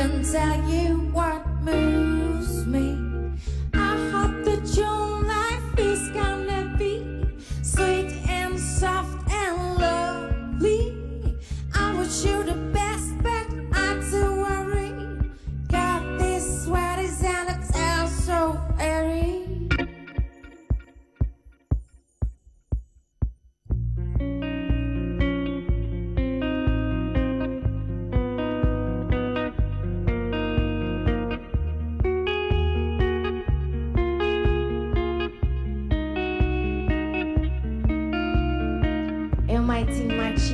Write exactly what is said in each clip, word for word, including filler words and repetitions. can tell you what moves me. I hope that your life is gonna be sweet and soft and lovely. I wish you the best, but I'm too worried. Got these sweaties and it feels so airy.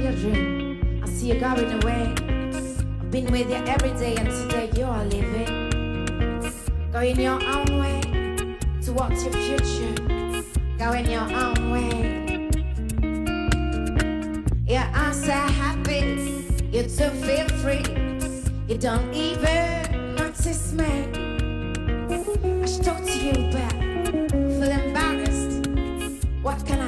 Children, I see you going away. I've been with you every day, and today you are leaving. Going your own way towards your future. Going your own way. You're also happy, you do feel free. You don't even notice me. I should talk to you, but I feel embarrassed. What can I